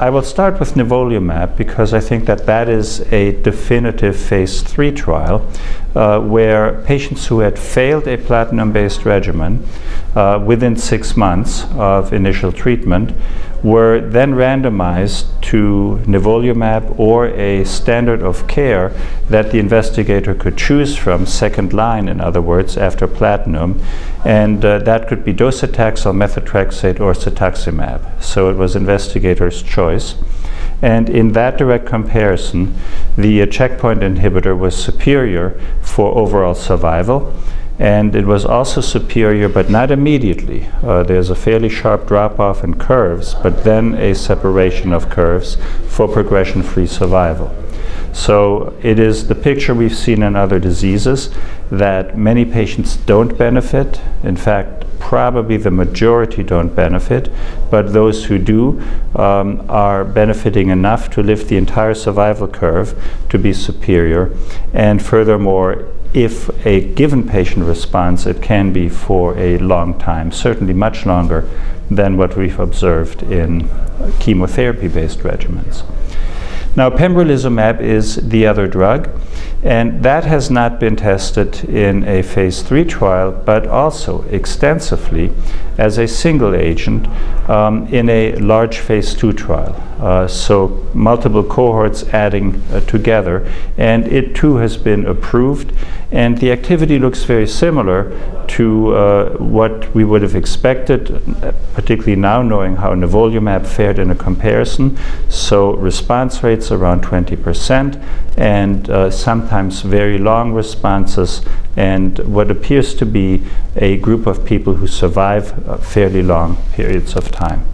I will start with nivolumab because I think that that is a definitive phase 3 trial where patients who had failed a platinum-based regimen within 6 months of initial treatment were then randomized to nivolumab or a standard of care that the investigator could choose from, second line in other words, after platinum, and that could be docetaxel, methotrexate, or cetuximab. So it was investigator's choice. And in that direct comparison, the checkpoint inhibitor was superior for overall survival, and it was also superior, but not immediately. There's a fairly sharp drop-off in curves, but then a separation of curves for progression-free survival. So it is the picture we've seen in other diseases, that many patients don't benefit. In fact, probably the majority don't benefit, but those who do are benefiting enough to lift the entire survival curve to be superior. And furthermore, if a given patient responds, it can be for a long time, certainly much longer than what we've observed in chemotherapy-based regimens. Now, pembrolizumab is the other drug, and that has not been tested in a phase 3 trial, but also extensively as a single agent in a large phase 2 trial. So multiple cohorts adding together, and it too has been approved, and the activity looks very similar to what we would have expected, particularly now knowing how nivolumab fared in a comparison. So response rates around 20% and sometimes very long responses, and what appears to be a group of people who survive fairly long periods of time.